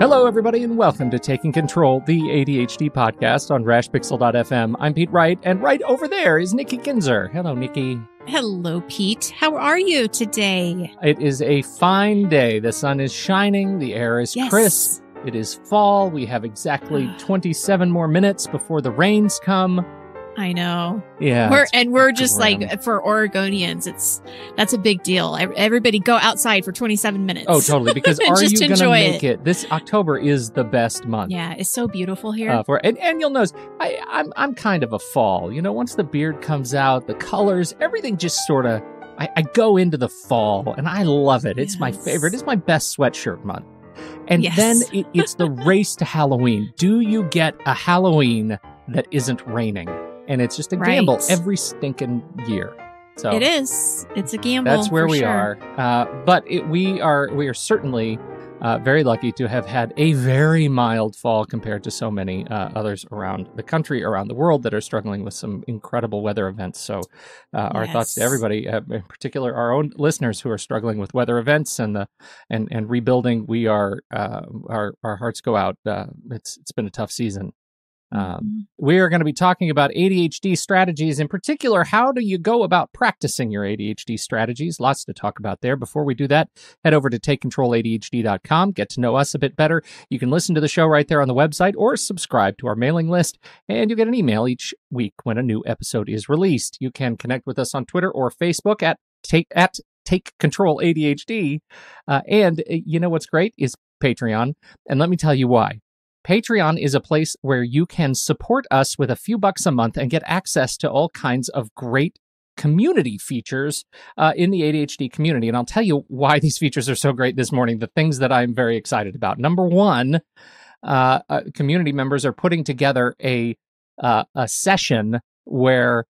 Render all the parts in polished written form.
Hello, everybody, and welcome to Taking Control, the ADHD podcast on Rashpixel.fm. I'm Pete Wright, and right over there is Nikki Kinzer. Hello, Nikki. Hello, Pete. How are you today? It is a fine day. The sun is shining. The air is crisp. It is fall. We have exactly 27 more minutes before the rains come. I know. Yeah. We're just like, for Oregonians, that's a big deal. Everybody go outside for 27 minutes. Oh, totally. Because are you going to make it? This October is the best month. Yeah. It's so beautiful here. And you'll notice, I'm kind of a fall. You know, once the beard comes out, the colors, everything just sort of, I go into the fall and I love it. It's my favorite. It's my best sweatshirt month. And then it's the race to Halloween. Do you get a Halloween that isn't raining? And it's just a gamble every stinking year. So it is. It's a gamble. That's where we are. But we are certainly very lucky to have had a very mild fall compared to so many others around the country, around the world, that are struggling with some incredible weather events. So our thoughts to everybody, in particular our own listeners who are struggling with weather events and rebuilding. We are our hearts go out. It's been a tough season. We are going to be talking about ADHD strategies, in particular, how do you go about practicing your ADHD strategies? Lots to talk about there. Before we do that, head over to TakeControlADHD.com, get to know us a bit better. You can listen to the show right there on the website or subscribe to our mailing list, and you get an email each week when a new episode is released. You can connect with us on Twitter or Facebook at TakeControlADHD. And you know what's great is Patreon, and let me tell you why. Patreon is a place where you can support us with a few bucks a month and get access to all kinds of great community features in the ADHD community. And I'll tell you why these features are so great this morning, the things that I'm very excited about. Number one, community members are putting together a session where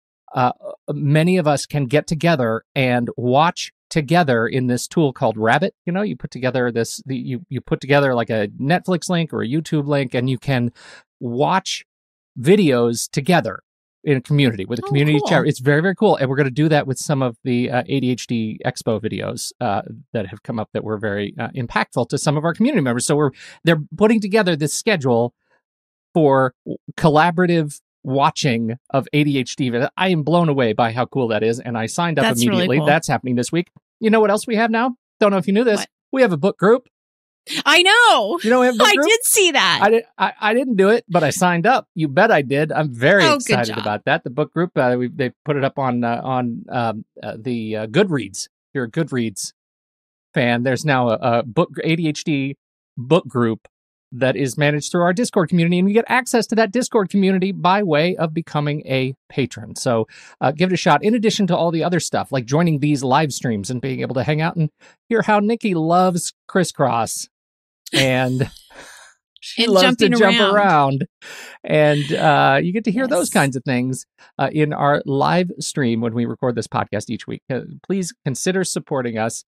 many of us can get together and watch together in this tool called Rabbit. You know, you put together you put together like a Netflix link or a YouTube link, and you can watch videos together in a community with a community chat. It's very, very cool. And we're going to do that with some of the ADHD Expo videos that have come up that were very impactful to some of our community members. So they're putting together this schedule for collaborative watching of ADHD. I am blown away by how cool that is, and I signed up immediately. Really cool. That's happening this week. You know what else we have now? Don't know if you knew this. What? We have a book group. I know. You know, we have a book group? I did see that. I didn't do it, but I signed up. You bet I did. I'm very excited about that. The book group, they put it up on the Goodreads. If you're a Goodreads fan, there's now a ADHD book group that is managed through our Discord community, and you get access to that Discord community by way of becoming a patron. So give it a shot, in addition to all the other stuff, like joining these live streams and being able to hang out and hear how Nikki loves crisscross. And she loves to jump around. And you get to hear those kinds of things in our live stream when we record this podcast each week. Please consider supporting us.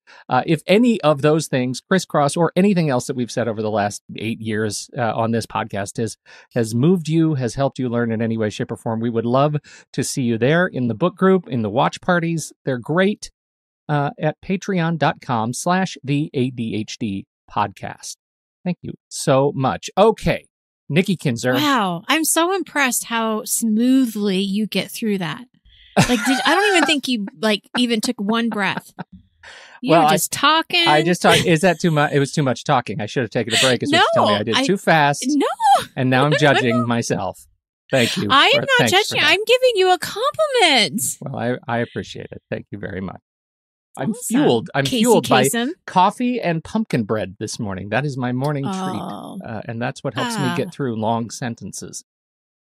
If any of those things, crisscross or anything else that we've said over the last 8 years on this podcast has moved you, has helped you learn in any way, shape, or form, we would love to see you there in the book group, in the watch parties. They're great at patreon.com/the ADHD podcast. Thank you so much. Okay, Nikki Kinzer. Wow, I'm so impressed how smoothly you get through that. Like, I don't even think you even took one breath. You were just talking. I just talked. Is that too much? It was too much talking. I should have taken a break. Is what you tell me. I did too fast. No. And now I'm judging myself. Thank you. I am not judging. I'm giving you a compliment. Well, I appreciate it. Thank you very much. I'm fueled. I'm fueled by coffee and pumpkin bread this morning. That is my morning treat. And that's what helps me get through long sentences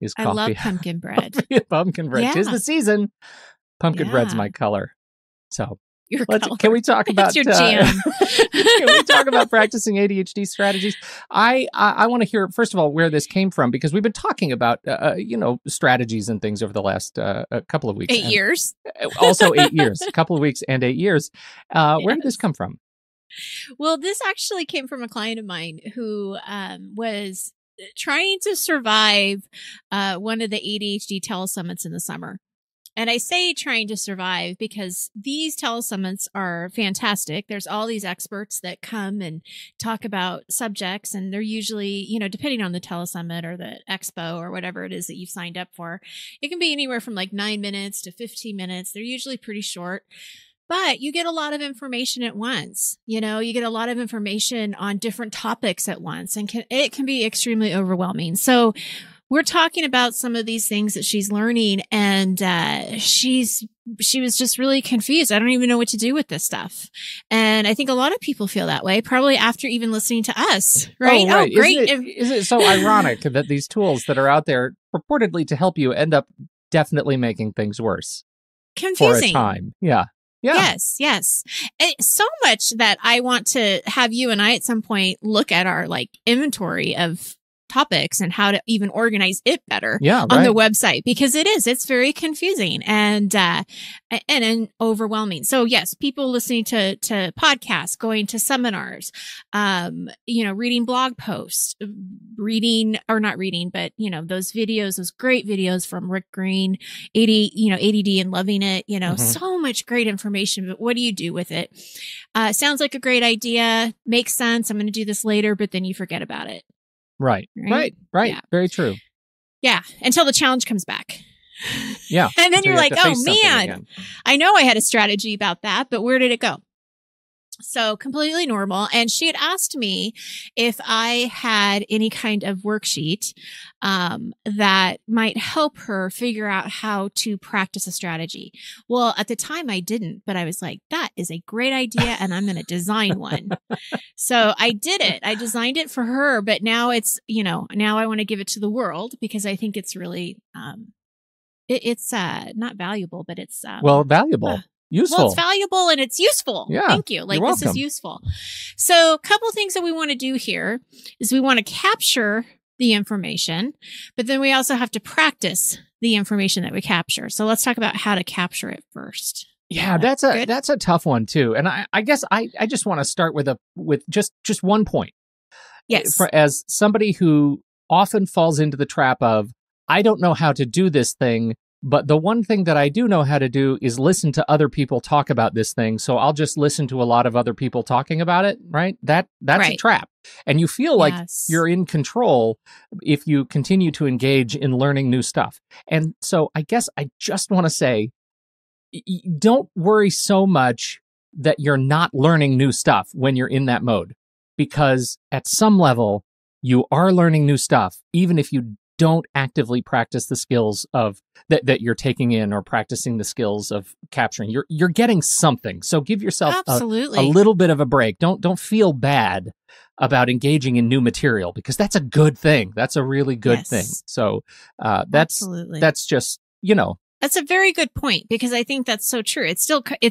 is coffee. I love pumpkin bread. Pumpkin bread. Yeah. 'Tis the season. Pumpkin bread's my color. So can we talk about your jam? Can we talk about practicing ADHD strategies? I want to hear, first of all, where this came from, because we've been talking about strategies and things over the last couple of weeks, 8 years, also 8 years, a couple of weeks and 8 years. Where did this come from? Well, this actually came from a client of mine who was trying to survive one of the ADHD telesummits in the summer. And I say trying to survive because these telesummits are fantastic. There's all these experts that come and talk about subjects, and they're usually, you know, depending on the telesummit or the expo or whatever it is that you've signed up for, it can be anywhere from like 9 minutes to 15 minutes. They're usually pretty short. But you get a lot of information at once. You know, you get a lot of information on different topics at once, and it can be extremely overwhelming. So we're talking about some of these things that she's learning, and she was just really confused. I don't even know what to do with this stuff. And I think a lot of people feel that way, probably after even listening to us, right? Oh, right. Oh great. Isn't it so ironic that these tools that are out there purportedly to help you end up definitely making things worse? Confusing. For a time. Yeah. Yeah. Yes, yes. It's so much that I want to have you and I at some point look at our like inventory of topics and how to even organize it better on the website, because it's very confusing and overwhelming. So yes, people listening to podcasts, going to seminars, you know, reading blog posts, but those videos, those great videos from Rick Green, ADD and Loving It, so much great information, but what do you do with it? Sounds like a great idea, makes sense. I'm going to do this later, but then you forget about it. Right. Yeah. Very true. Yeah. Until the challenge comes back. Yeah. And then so you're like, oh man, I know I had a strategy about that, but where did it go? So completely normal. And she had asked me if I had any kind of worksheet that might help her figure out how to practice a strategy. Well, at the time I didn't, but I was like, that is a great idea, and I'm going to design one. So I did it. I designed it for her, but now it's, now I want to give it to the world because I think it's really, it's not valuable, but it's valuable. Useful. Well, it's valuable and it's useful. Yeah, thank you. Like, this is useful. So a couple things that we want to do here is we want to capture the information, but then we also have to practice the information that we capture. So let's talk about how to capture it first. Yeah, that's a tough one too. And I guess I just want to start with just one point. Yes. As somebody who often falls into the trap of, I don't know how to do this thing, but the one thing that I do know how to do is listen to other people talk about this thing. So I'll just listen to a lot of other people talking about it, right? That's right. A trap. And you feel like you're in control if you continue to engage in learning new stuff. And so I guess I just want to say, don't worry so much that you're not learning new stuff when you're in that mode, because at some level, you are learning new stuff, even if you don't actively practice the skills that you're taking in or practicing the skills of capturing. You're getting something. So give yourself a little bit of a break. Don't feel bad about engaging in new material, because that's a good thing. That's a really good thing. So that's just, That's a very good point, because I think that's so true. It's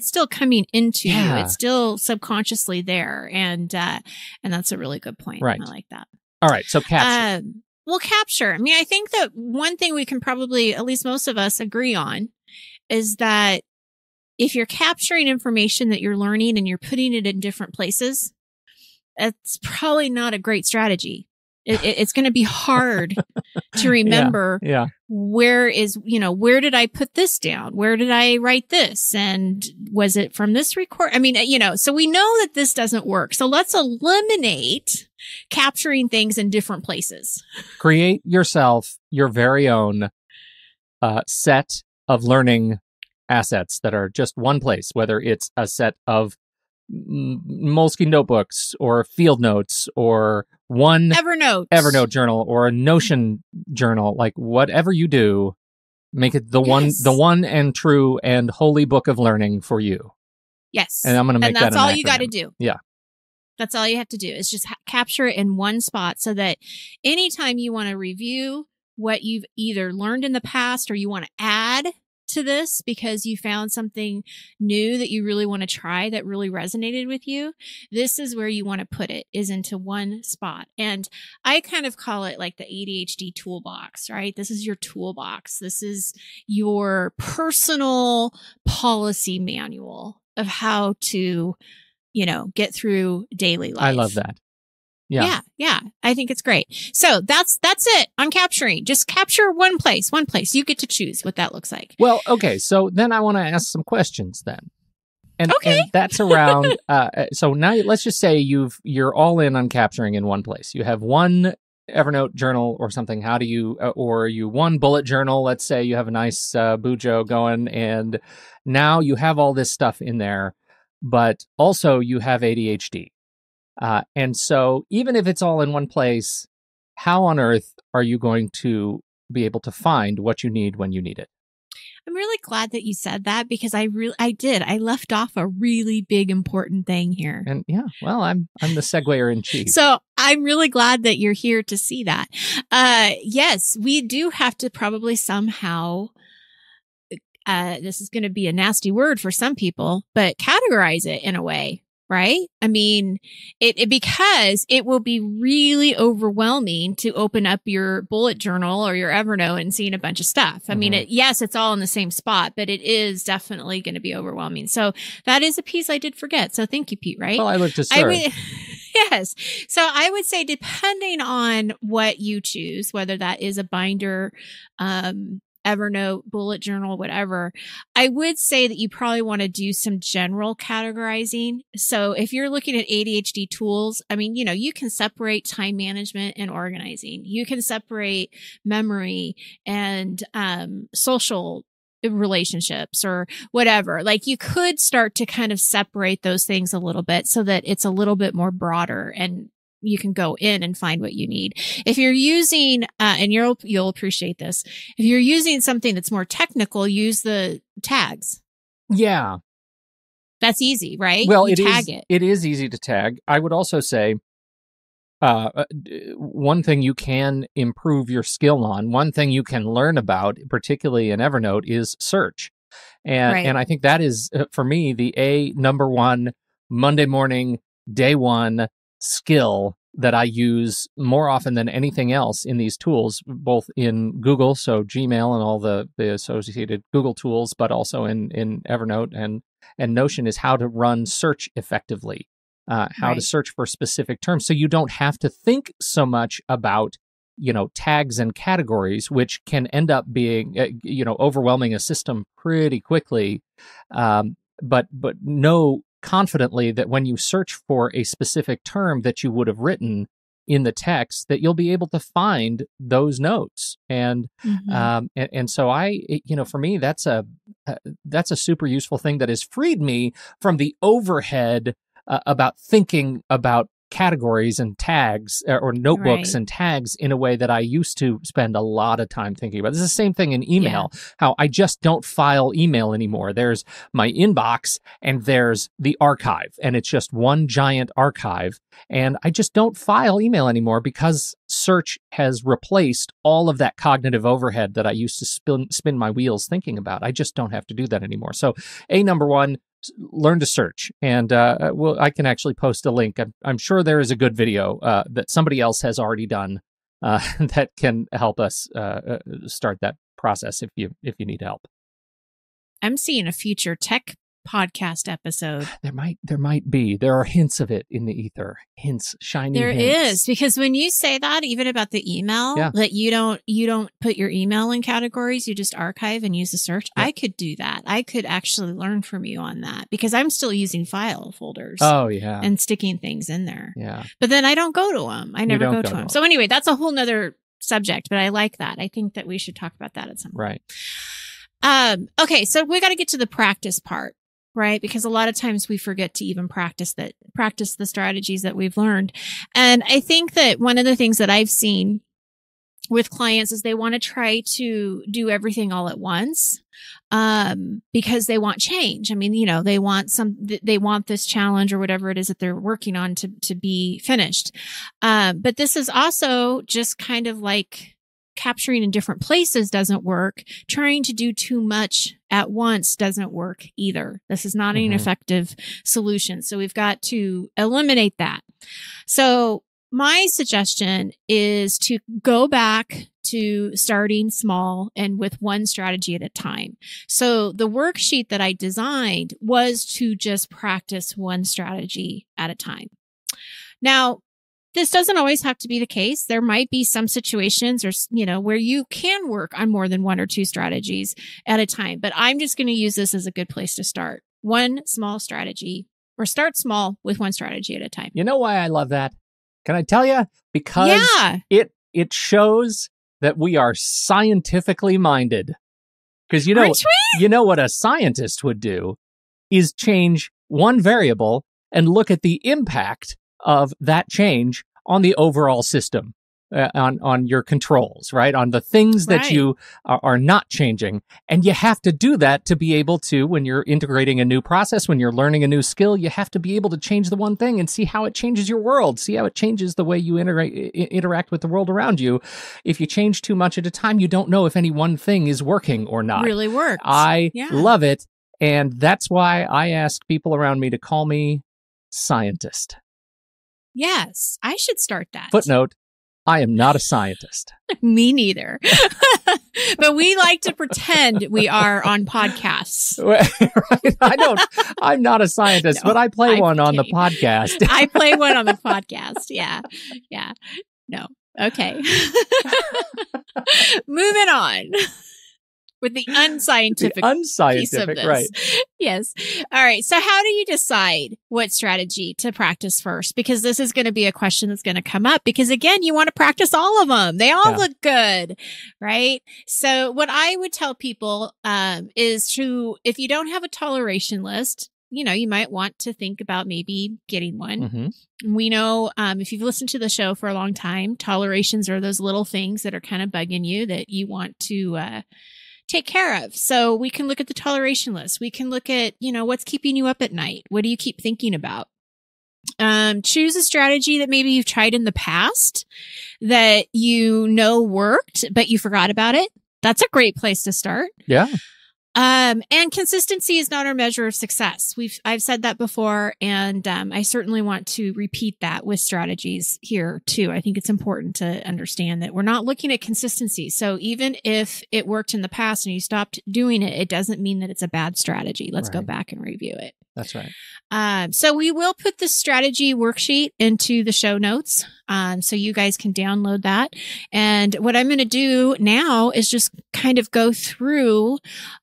still coming into you. It's still subconsciously there. And that's a really good point. Right. I like that. All right. So capture. Well, capture. I mean, I think that one thing we can probably, at least most of us, agree on is that if you're capturing information that you're learning and you're putting it in different places, it's probably not a great strategy. It's going to be hard to remember where did I put this down? Where did I write this? And was it from this record? I mean, so we know that this doesn't work. So let's eliminate capturing things in different places. Create yourself your very own set of learning assets that are just one place, whether it's a set of Molesky Notebooks or Field Notes or one Evernote journal or a Notion journal. Like, whatever you do, make it the one and true and holy book of learning for you. Yes. And I'm going to make that. And that's all you got to do. Yeah. That's all you have to do is just capture it in one spot, so that anytime you want to review what you've either learned in the past or you want to add to this because you found something new that you really want to try that really resonated with you, this is where you want to put it, is into one spot. And I kind of call it like the ADHD toolbox, right? This is your toolbox. This is your personal policy manual of how to get through daily life. I love that. Yeah. I think it's great. So that's it. I'm capturing. Just capture one place. You get to choose what that looks like. Well, okay. So then I want to ask some questions then. And that's around, so now let's just say you're all in on capturing in one place. You have one Evernote journal or something. How do you, or you one bullet journal, let's say you have a nice Bujo going, and now you have all this stuff in there, but also you have ADHD. And so even if it's all in one place, how on earth are you going to be able to find what you need when you need it? I'm really glad that you said that, because I did. I left off a really big important thing here. And yeah, well, I'm the seguer in chief. So I'm really glad that you're here to see that. Yes, we do have to probably somehow, this is going to be a nasty word for some people, but categorize it in a way, right? I mean, because it will be really overwhelming to open up your bullet journal or your Evernote and seeing a bunch of stuff. I mean, yes, it's all in the same spot, but it is definitely going to be overwhelming. So that is a piece I did forget. So thank you, Pete, right? Well, I looked to serve. Yes. So I would say, depending on what you choose, whether that is a binder, Evernote, bullet journal, whatever, I would say that you probably want to do some general categorizing. So if you're looking at ADHD tools, I mean, you can separate time management and organizing. You can separate memory and social relationships or whatever. Like, you could start to kind of separate those things a little bit so that it's a little bit more broader, and you can go in and find what you need. If you're using, and you'll appreciate this, if you're using something that's more technical, use the tags. Yeah. That's easy, right? Well, it is easy to tag. I would also say, one thing you can improve your skill on, one thing you can learn about, particularly in Evernote, is search. And I think that is, for me, the number one Monday morning, day one skill that I use more often than anything else in these tools, both in Google, so Gmail and all the associated Google tools, but also in Evernote and Notion, is how to run search effectively, how to search for specific terms. So you don't have to think so much about, tags and categories, which can end up being, overwhelming a system pretty quickly. But no, confidently that when you search for a specific term that you would have written in the text, that you'll be able to find those notes. And so for me, that's a super useful thing that has freed me from the overhead about thinking about categories and tags, or notebooks and tags, in a way that I used to spend a lot of time thinking about. It's the same thing in email, how I just don't file email anymore. There's my inbox and there's the archive, and it's just one giant archive. And I just don't file email anymore because search has replaced all of that cognitive overhead that I used to spin my wheels thinking about. I just don't have to do that anymore. So number one, learn to search. And I can actually post a link. I'm sure there is a good video that somebody else has already done that can help us start that process if you need help. I'm seeing a future tech podcast episode. There might be. There are hints of it in the ether. Hints, shiny hints. There is, because when you say that, even about the email, that you don't put your email in categories, you just archive and use the search. Yeah. I could do that. I could actually learn from you on that, because I'm still using file folders. Oh yeah. And sticking things in there. Yeah. But then I don't go to them. I never go to them. So anyway, that's a whole nother subject, but I like that. I think that we should talk about that at some point. Right. Okay, so we got to get to the practice part. Right. Because a lot of times we forget to even practice the strategies that we've learned. And I think that one of the things that I've seen with clients is they want to try to do everything all at once, because they want change. I mean, they want this challenge or whatever it is that they're working on to be finished. But this is also just kind of like, capturing in different places doesn't work. Trying to do too much at once doesn't work either. This is not an effective solution. So we've got to eliminate that. So my suggestion is to go back to starting small and with one strategy at a time. So the worksheet that I designed was to just practice one strategy at a time. Now, This doesn't always have to be the case. There might be some situations or, you know, where you can work on more than one or two strategies at a time, but I'm just going to use this as a good place to start. One small strategy, or start small with one strategy at a time. You know why I love that? Can I tell you? Because it shows that we are scientifically minded. Because you know what a scientist would do is change one variable and look at the impact of that change on the overall system, on your controls, right? On the things that you are not changing. And you have to do that to be able to, when you're integrating a new process, when you're learning a new skill, you have to be able to change the one thing and see how it changes your world, see how it changes the way you interact with the world around you. If you change too much at a time, you don't know if any one thing is working or not. Really works. I love it. And that's why I ask people around me to call me scientist. Yes, I should start that. Footnote, I am not a scientist. Me neither. But we like to pretend we are on podcasts. Right? I'm not a scientist, but I play on the podcast. I play one on the podcast. Yeah. Yeah. No. Okay. Moving on. With the unscientific piece of this. Right. Yes. All right. So how do you decide what strategy to practice first? Because this is going to be a question that's going to come up. Because again, you want to practice all of them. They all look good, right? So what I would tell people is to, if you don't have a toleration list, you know, you might want to think about maybe getting one. Mm-hmm. We know if you've listened to the show for a long time, tolerations are those little things that are kind of bugging you that you want to take care of. So we can look at the toleration list. We can look at, you know, what's keeping you up at night? What do you keep thinking about? Choose a strategy that maybe you've tried in the past that you know worked, but you forgot about it. That's a great place to start. Yeah. And consistency is not our measure of success. I've said that before, and I certainly want to repeat that with strategies here too. I think it's important to understand that we're not looking at consistency. So even if it worked in the past and you stopped doing it, it doesn't mean that it's a bad strategy. Let's go back and review it. That's right. So we will put the strategy worksheet into the show notes. So you guys can download that. And what I'm going to do now is just kind of go through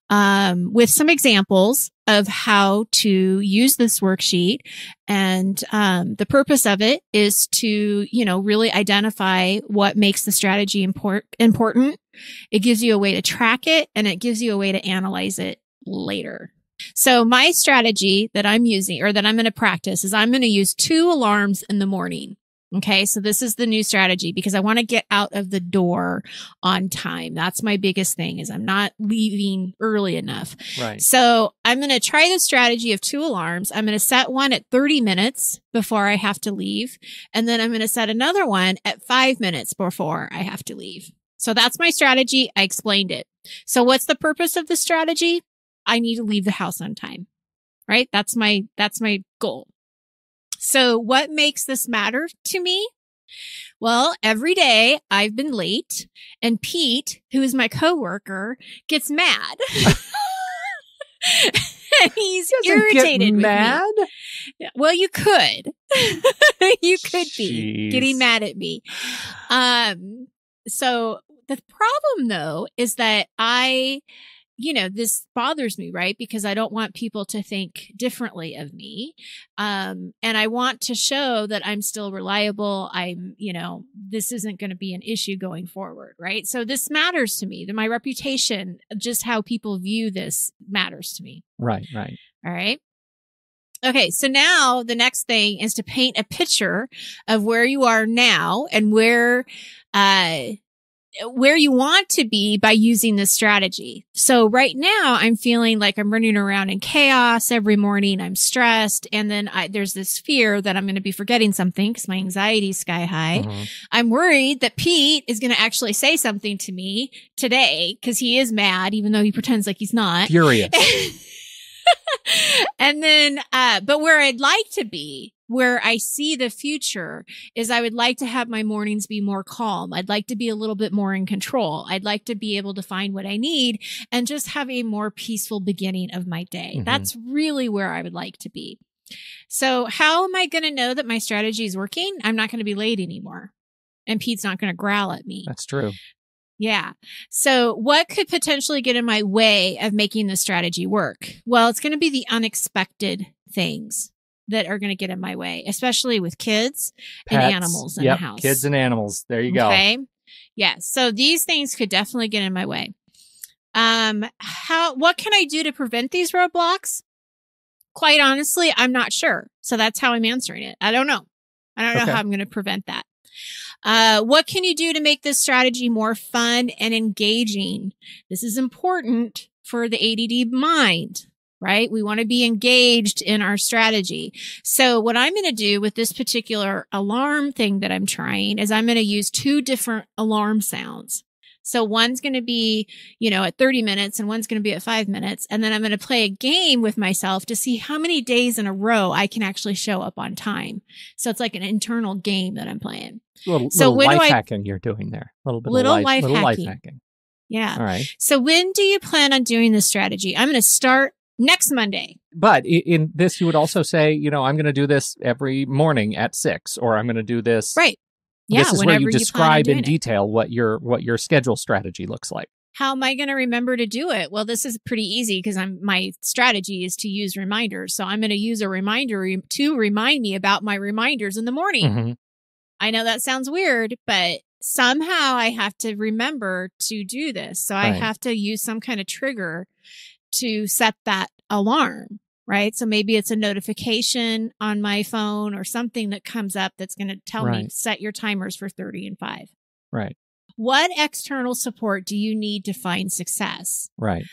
with some examples of how to use this worksheet. And the purpose of it is to, you know, really identify what makes the strategy important. It gives you a way to track it, and it gives you a way to analyze it later. So my strategy that I'm using, or that I'm going to practice, is I'm going to use 2 alarms in the morning. Okay. So this is the new strategy because I want to get out of the door on time. That's my biggest thing, is I'm not leaving early enough. Right. So I'm going to try the strategy of 2 alarms. I'm going to set one at 30 minutes before I have to leave. And then I'm going to set another one at 5 minutes before I have to leave. So that's my strategy. I explained it. So what's the purpose of the strategy? I need to leave the house on time, right? That's my goal. So what makes this matter to me? Well, every day I've been late, and Pete, who is my coworker, gets mad. He's irritated with me. Well, you could. You could be getting mad at me. So the problem, though, is that you know, this bothers me, right? Because I don't want people to think differently of me. And I want to show that I'm still reliable. You know, this isn't going to be an issue going forward, right? So this matters to me, that my reputation, just how people view this, matters to me. Right, right. All right. Okay. So now the next thing is to paint a picture of where you are now and where you want to be by using this strategy. So right now I'm feeling like I'm running around in chaos every morning. I'm stressed. And then there's this fear that I'm going to be forgetting something because my anxiety is sky high. Mm-hmm. I'm worried that Pete is going to actually say something to me today because he is mad, even though he pretends like he's not. Furious. And then, but where I'd like to be, where I see the future, is I would like to have my mornings be more calm. I'd like to be a little bit more in control. I'd like to be able to find what I need and just have a more peaceful beginning of my day. Mm-hmm. That's really where I would like to be. So how am I going to know that my strategy is working? I'm not going to be late anymore. And Pete's not going to growl at me. That's true. Yeah. So what could potentially get in my way of making the strategy work? Well, it's going to be the unexpected things that are going to get in my way, especially with kids and animals in the house. Kids and animals. There you go. Okay. Yeah. So these things could definitely get in my way. What can I do to prevent these roadblocks? Quite honestly, I'm not sure. So that's how I'm answering it. I don't know. I don't know how I'm going to prevent that. What can you do to make this strategy more fun and engaging? This is important for the ADD mind, right? We want to be engaged in our strategy. So what I'm going to do with this particular alarm thing that I'm trying is I'm going to use two different alarm sounds. So one's going to be, you know, at 30 minutes and one's going to be at 5 minutes. And then I'm going to play a game with myself to see how many days in a row I can actually show up on time. So it's like an internal game that I'm playing. A little life hacking you're doing there. A little bit of life hacking. Yeah. All right. So when do you plan on doing this strategy? I'm going to start next Monday. But in this, you would also say, you know, I'm going to do this every morning at 6, or I'm going to do this. Right. Yeah, this is where you describe in detail what your schedule strategy looks like. How am I going to remember to do it? Well, this is pretty easy because my strategy is to use reminders. So I'm going to use a reminder to remind me about my reminders in the morning. Mm-hmm. I know that sounds weird, but somehow I have to remember to do this. So I have to use some kind of trigger to set that alarm. Right. So maybe it's a notification on my phone or something that comes up that's going to tell me set your timers for 30 and 5. Right. What external support do you need to find success? Right.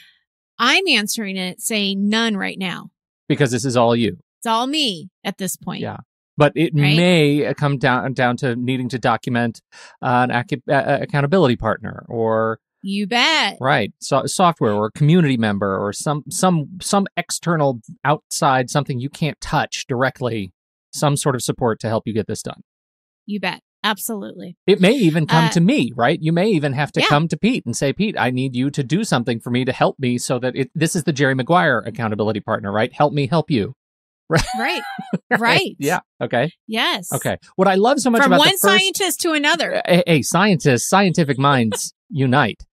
I'm answering it saying none right now. Because this is all you. It's all me at this point. Yeah. But it may come down to needing to document an accountability partner or. You bet. Right. So software or community member or some external outside, something you can't touch directly, some sort of support to help you get this done. You bet. Absolutely. It may even come to me, right? You may even have to come to Pete and say, Pete, I need you to do something for me to help me so that this is the Jerry Maguire accountability partner, right? Help me help you. Right. Right. Yeah. Okay. Yes. Okay. What I love so much about the first... From one scientist to another. Hey, scientists, scientific minds unite.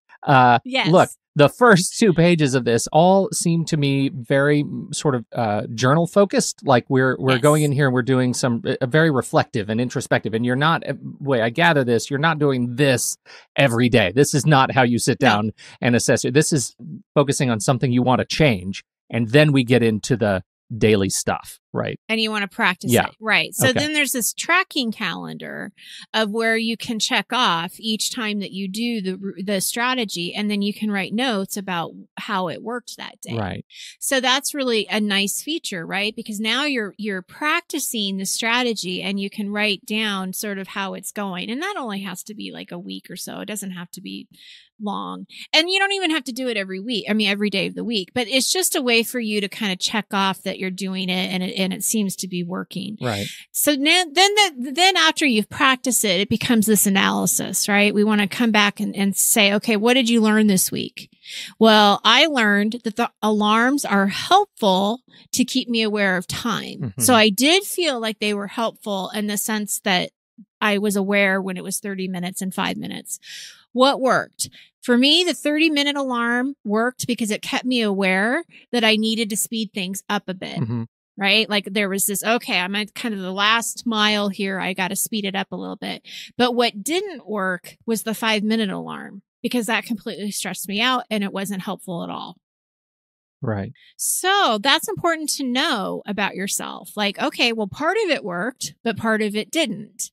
Yes. Look, the first two pages of this all seem to me very sort of journal focused. Like we're going in here and we're doing some very reflective and introspective. And you're not, way I gather this, you're not doing this every day. This is not how you sit down and assess it. This is focusing on something you want to change, and then we get into the daily stuff, right? And you want to practice it, right? So then there's this tracking calendar of where you can check off each time that you do the strategy, and then you can write notes about how it worked that day. Right. So that's really a nice feature, right? Because now you're practicing the strategy and you can write down sort of how it's going. And that only has to be like a week or so. It doesn't have to be long. And you don't even have to do it every week. I mean, every day of the week, but it's just a way for you to kind of check off that you're doing it and it seems to be working. Right. So now, then after you've practiced it, it becomes this analysis, right? We want to come back and say, okay, what did you learn this week? Well, I learned that the alarms are helpful to keep me aware of time. Mm-hmm. So I did feel like they were helpful in the sense that I was aware when it was 30 minutes and 5 minutes. What worked? For me, the 30-minute alarm worked because it kept me aware that I needed to speed things up a bit, right? Like there was this, okay, I'm at kind of the last mile here. I got to speed it up a little bit. But what didn't work was the 5-minute alarm because that completely stressed me out and it wasn't helpful at all. Right. So that's important to know about yourself. Like, okay, well, part of it worked, but part of it didn't.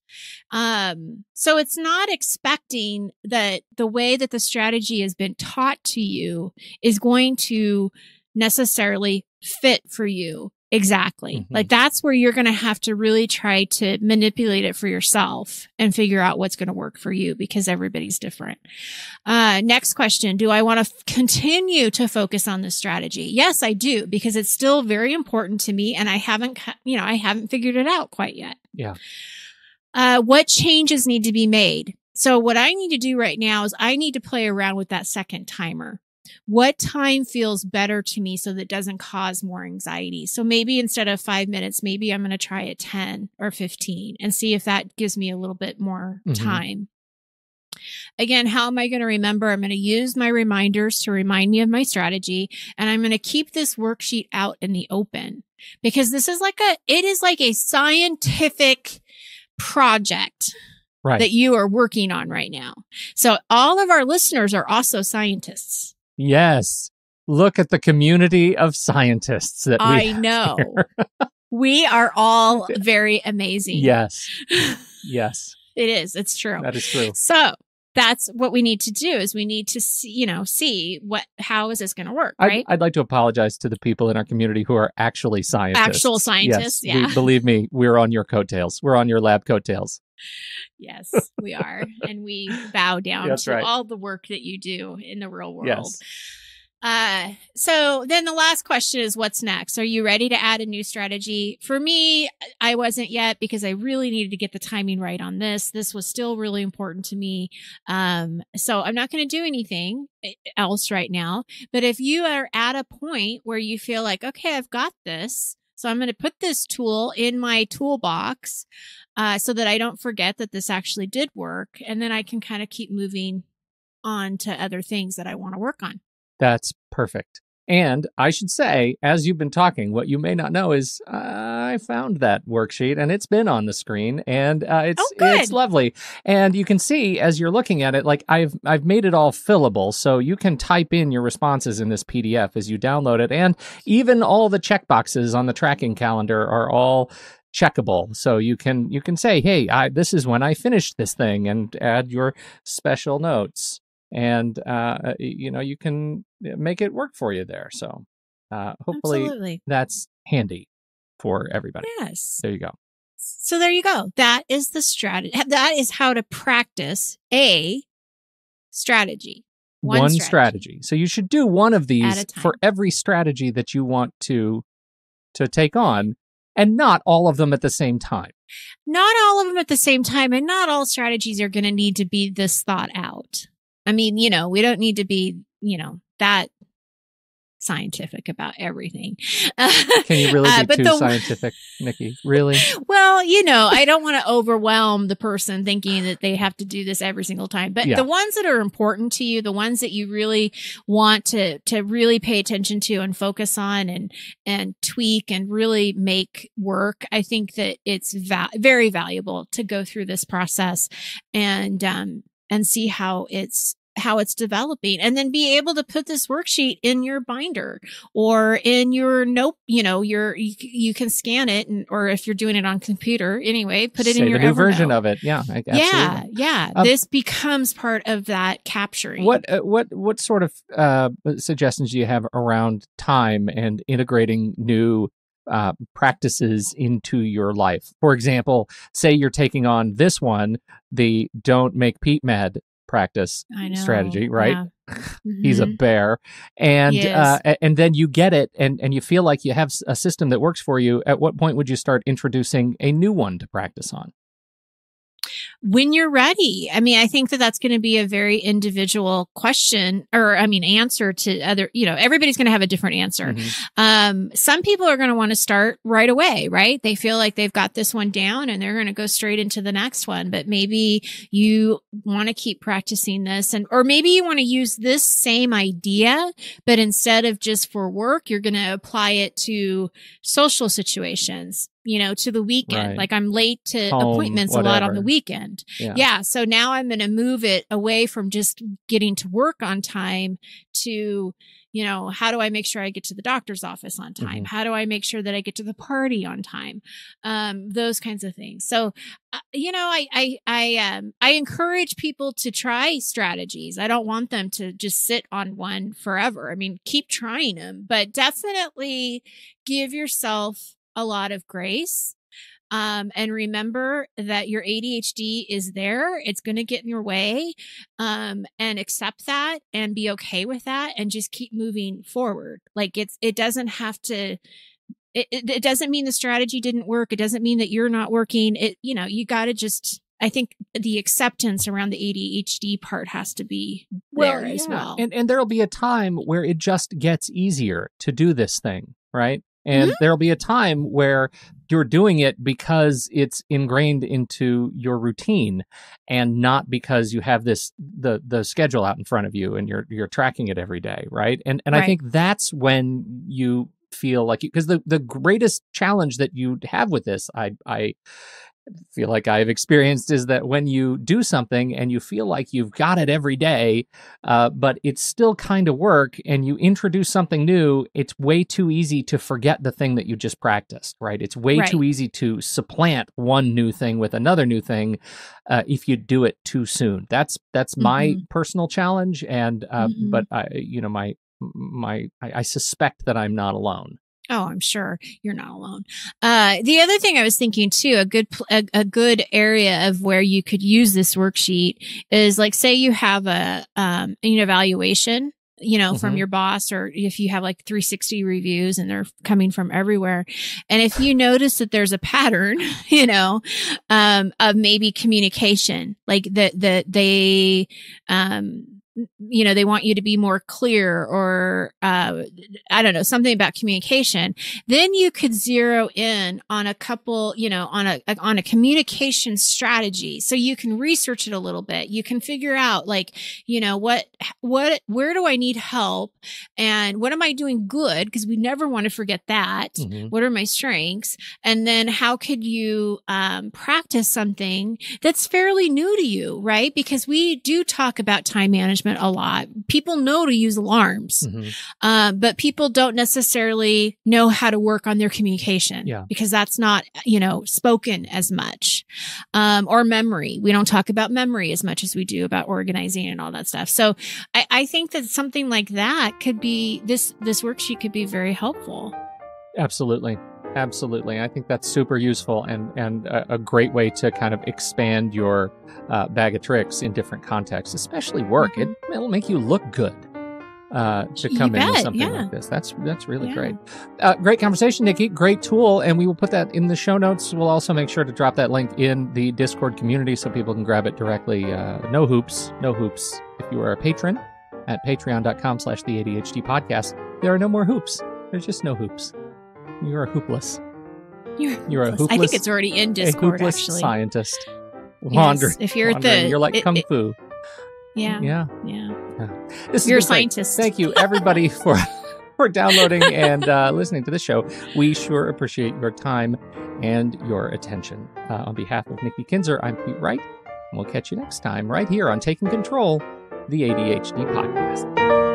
So it's not expecting that the way that the strategy has been taught to you is going to necessarily fit for you. Exactly. Mm-hmm. Like that's where you're going to have to really try to manipulate it for yourself and figure out what's going to work for you because everybody's different. Next question. Do I want to continue to focus on this strategy? Yes, I do, because it's still very important to me and I haven't, you know, I haven't figured it out quite yet. Yeah. What changes need to be made? So what I need to do right now is I need to play around with that second timer. what time feels better to me so that it doesn't cause more anxiety. So maybe instead of 5 minutes, maybe I'm going to try at 10 or 15 and see if that gives me a little bit more time. Again, how am I going to remember? I'm going to use my reminders to remind me of my strategy, and I'm going to keep this worksheet out in the open, because this is like a scientific project that you are working on right now. So all of our listeners are also scientists. Yes. Look at the community of scientists that we have. I know. We are all very amazing. Yes. Yes. It is. It's true. That is true. So that's what we need to do, is we need to see, how is this going to work, right? I'd like to apologize to the people in our community who are actually scientists. Actual scientists, yes, yeah. Believe me, we're on your coattails. We're on your lab coattails. Yes, we are. And we bow down to all the work that you do in the real world. Yes. So then the last question is, what's next? Are you ready to add a new strategy? For me, I wasn't yet, because I really needed to get the timing right on this. This was still really important to me. So I'm not going to do anything else right now. But if you are at a point where you feel like, okay, I've got this, so I'm going to put this tool in my toolbox, so that I don't forget that this actually did work. And then I can kind of keep moving on to other things that I want to work on. That's perfect. And I should say, as you've been talking, what you may not know is I found that worksheet, and it's been on the screen, and it's lovely. And you can see as you're looking at it, like I've made it all fillable, so you can type in your responses in this PDF as you download it, and even all the checkboxes on the tracking calendar are all checkable. So you can say, hey, this is when I finished this thing, and add your special notes. And, you can make it work for you there. So hopefully that's handy for everybody. Yes. There you go. So there you go. That is the strategy. That is how to practice a strategy. One strategy. So you should do one of these for every strategy that you want to take on. And not all of them at the same time. Not all of them at the same time. And not all strategies are going to need to be this thought out. I mean, we don't need to be, that scientific about everything. Can you really be too scientific, Nikki? Really? Well, I don't want to overwhelm the person thinking that they have to do this every single time. But the ones that are important to you, the ones that you really want to really pay attention to and focus on and tweak and really make work, I think that it's very valuable to go through this process and see how it's developing, and then be able to put this worksheet in your binder or in your note, you can scan it, and, or if you're doing it on computer anyway, put it in your Evernote. Save a new version of it. Yeah. Absolutely. Yeah. This becomes part of that capturing. What sort of suggestions do you have around time and integrating new practices into your life? For example, say you're taking on this one, the don't make Pete mad practice strategy, right? Yeah. He's a bear. And and then you get it and you feel like you have a system that works for you. At what point would you start introducing a new one to practice on? When you're ready. I mean, I think that that's going to be a very individual question, or answer to other, everybody's going to have a different answer. Some people are going to want to start right away, right? They feel like they've got this one down and they're going to go straight into the next one. But maybe you want to keep practicing this, or maybe you want to use this same idea, but instead of just for work, you're going to apply it to social situations. To the weekend, like I'm late to appointments a lot on the weekend. Yeah. So now I'm going to move it away from just getting to work on time to, how do I make sure I get to the doctor's office on time? How do I make sure that I get to the party on time? Those kinds of things. So, I encourage people to try strategies. I don't want them to just sit on one forever. I mean, keep trying them, but definitely give yourself a lot of grace. And remember that your ADHD is there. It's going to get in your way. And accept that and be okay with that and just keep moving forward. Like it doesn't have to, it doesn't mean the strategy didn't work. It doesn't mean that you're not working. You got to just I think the acceptance around the ADHD part has to be there as well. And there'll be a time where it just gets easier to do this thing, right? And there'll be a time where you're doing it because it's ingrained into your routine and not because you have this the schedule out in front of you and you're tracking it every day, right? And I think that's when you feel like, because the greatest challenge that you have with this, I feel like I've experienced, is that when you do something and you feel like you've got it every day, but it's still kind of work, and you introduce something new, it's way too easy to forget the thing that you just practiced, right? It's way too easy to supplant one new thing with another new thing if you do it too soon. That's my personal challenge, and but I suspect that I'm not alone. Oh, I'm sure you're not alone. The other thing I was thinking too, a good area of where you could use this worksheet is, like, say you have an evaluation, from your boss, or if you have like 360 reviews and they're coming from everywhere. And if you notice that there's a pattern, of maybe communication, like that they, they want you to be more clear, or, I don't know, something about communication, then you could zero in on a couple, on a communication strategy. So you can research it a little bit. You can figure out, like, where do I need help? And what am I doing good? Because we never want to forget that. What are my strengths? And then how could you, practice something that's fairly new to you, right? Because we do talk about time management a lot. People know to use alarms, but people don't necessarily know how to work on their communication because that's not, spoken as much, or memory. We don't talk about memory as much as we do about organizing and all that stuff. So I think that something like that could be, this worksheet could be very helpful. Absolutely. Absolutely. I think that's super useful and a great way to kind of expand your bag of tricks in different contexts, especially work. It'll make you look good to come in with something like this. That's really great. Great conversation, Nikki. Great tool. And we will put that in the show notes. We'll also make sure to drop that link in the Discord community so people can grab it directly. No hoops. If you are a patron at patreon.com/theADHD podcast, there are no more hoops. There's just no hoops. You're a hoopless. You're a hoopless. I think it's already in Discord, actually. Scientist. Wandering. Yes, if you're wandering, you're like kung fu. Yeah. You're a scientist. Thank you, everybody, for downloading and listening to the show. We sure appreciate your time and your attention. On behalf of Nikki Kinzer, I'm Pete Wright. And we'll catch you next time right here on Taking Control, the ADHD Podcast.